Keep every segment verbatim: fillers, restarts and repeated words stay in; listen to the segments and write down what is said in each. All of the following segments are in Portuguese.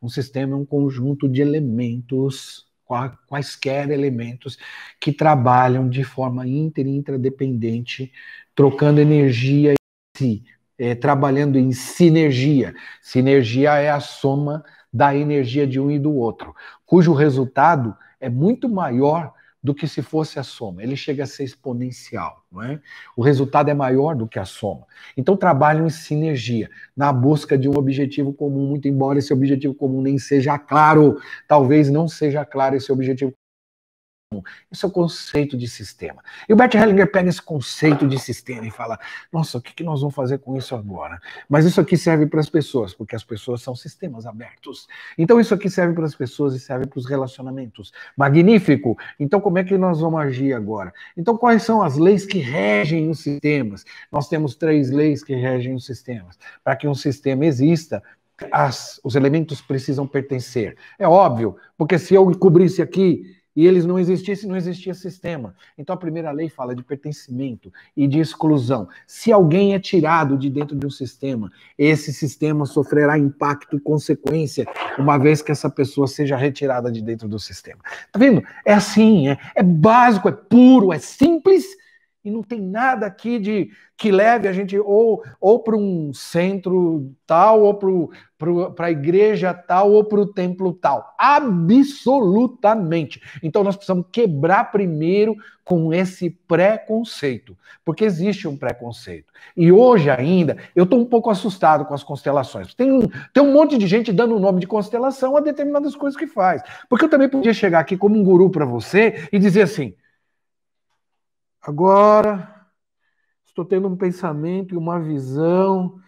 Um sistema é um conjunto de elementos, quaisquer elementos, que trabalham de forma inter e intradependente, trocando energia em si, é, trabalhando em sinergia. Sinergia é a soma da energia de um e do outro, cujo resultado é muito maior do que se fosse a soma. Ele chega a ser exponencial, não é? O resultado é maior do que a soma. Então trabalham em sinergia, na busca de um objetivo comum, muito embora esse objetivo comum nem seja claro, talvez não seja claro esse objetivo comum. Esse é o conceito de sistema. E o Bert Hellinger pega esse conceito de sistema e fala, nossa, o que nós vamos fazer com isso agora? Mas isso aqui serve para as pessoas, porque as pessoas são sistemas abertos. Então isso aqui serve para as pessoas e serve para os relacionamentos. Magnífico! Então como é que nós vamos agir agora? Então quais são as leis que regem os sistemas? Nós temos três leis que regem os sistemas. Para que um sistema exista, as, os elementos precisam pertencer. É óbvio, porque se eu cobrisse aqui e eles não existissem, não existia sistema. Então a primeira lei fala de pertencimento e de exclusão. Se alguém é tirado de dentro de um sistema, esse sistema sofrerá impacto e consequência, uma vez que essa pessoa seja retirada de dentro do sistema. Tá vendo? É assim, é, é básico, é puro, é simples, e não tem nada aqui de que leve a gente ou, ou para um centro tal, ou para a igreja tal, ou para o templo tal. Absolutamente. Então nós precisamos quebrar primeiro com esse preconceito, porque existe um preconceito. E hoje ainda, eu estou um pouco assustado com as constelações. Tem um, tem um monte de gente dando o nome de constelação a determinadas coisas que faz. Porque eu também podia chegar aqui como um guru para você e dizer assim, agora, estou tendo um pensamento e uma visão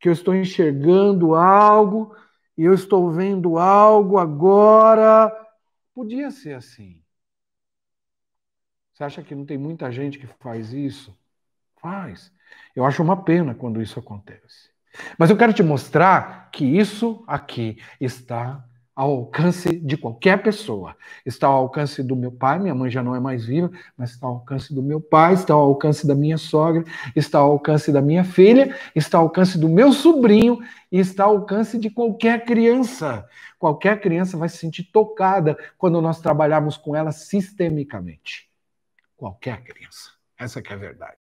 que eu estou enxergando algo e eu estou vendo algo agora. Podia ser assim. Você acha que não tem muita gente que faz isso? Faz. Eu acho uma pena quando isso acontece. Mas eu quero te mostrar que isso aqui está ao alcance de qualquer pessoa. Está ao alcance do meu pai, minha mãe já não é mais viva, mas está ao alcance do meu pai, está ao alcance da minha sogra, está ao alcance da minha filha, está ao alcance do meu sobrinho, e está ao alcance de qualquer criança. Qualquer criança vai se sentir tocada quando nós trabalharmos com ela sistemicamente. Qualquer criança. Essa que é a verdade.